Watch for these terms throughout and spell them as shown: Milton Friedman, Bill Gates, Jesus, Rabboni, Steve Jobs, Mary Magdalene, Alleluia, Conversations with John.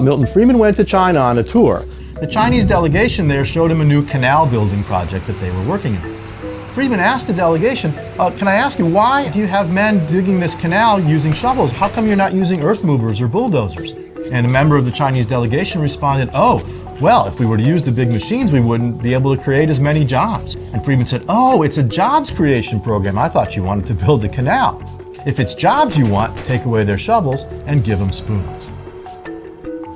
Milton Friedman went to China on a tour. The Chinese delegation there showed him a new canal building project that they were working on. Friedman asked the delegation, can I ask you, why do you have men digging this canal using shovels? How come you're not using earth movers or bulldozers? And a member of the Chinese delegation responded, oh, well, if we were to use the big machines, we wouldn't be able to create as many jobs. And Friedman said, oh, it's a jobs creation program. I thought you wanted to build the canal. If it's jobs you want, take away their shovels and give them spoons.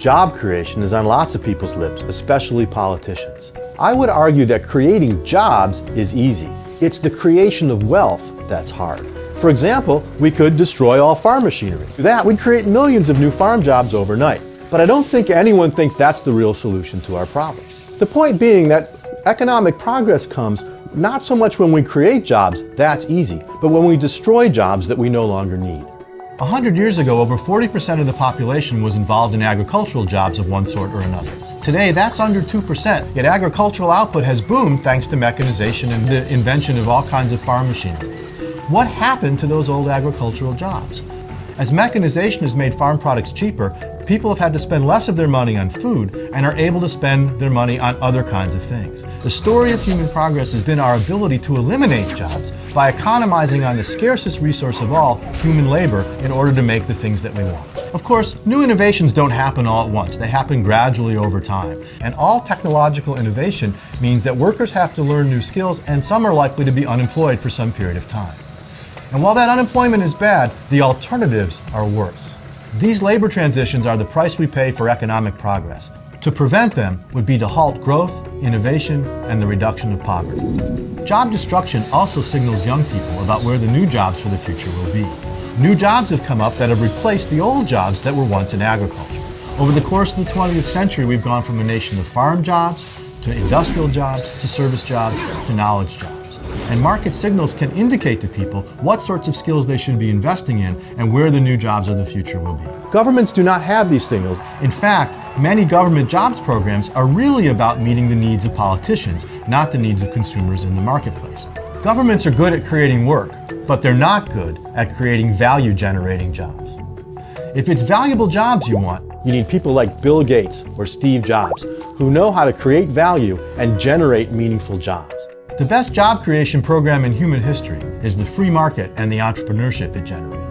Job creation is on lots of people's lips, especially politicians. I would argue that creating jobs is easy. It's the creation of wealth that's hard. For example, we could destroy all farm machinery. That would create millions of new farm jobs overnight. But I don't think anyone thinks that's the real solution to our problem. The point being that economic progress comes not so much when we create jobs, that's easy, but when we destroy jobs that we no longer need. 100 years ago, over 40% of the population was involved in agricultural jobs of one sort or another. Today, that's under 2%, yet agricultural output has boomed thanks to mechanization and the invention of all kinds of farm machinery. What happened to those old agricultural jobs? As mechanization has made farm products cheaper, people have had to spend less of their money on food and are able to spend their money on other kinds of things. The story of human progress has been our ability to eliminate jobs by economizing on the scarcest resource of all, human labor, in order to make the things that we want. Of course, new innovations don't happen all at once. They happen gradually over time. And all technological innovation means that workers have to learn new skills, and some are likely to be unemployed for some period of time. And while that unemployment is bad, the alternatives are worse. These labor transitions are the price we pay for economic progress. To prevent them would be to halt growth, innovation, and the reduction of poverty. Job destruction also signals young people about where the new jobs for the future will be. New jobs have come up that have replaced the old jobs that were once in agriculture. Over the course of the 20th century, we've gone from a nation of farm jobs, to industrial jobs, to service jobs, to knowledge jobs. And market signals can indicate to people what sorts of skills they should be investing in and where the new jobs of the future will be. Governments do not have these signals. In fact, many government jobs programs are really about meeting the needs of politicians, not the needs of consumers in the marketplace. Governments are good at creating work, but they're not good at creating value-generating jobs. If it's valuable jobs you want, you need people like Bill Gates or Steve Jobs, who know how to create value and generate meaningful jobs. The best job creation program in human history is the free market and the entrepreneurship it generates.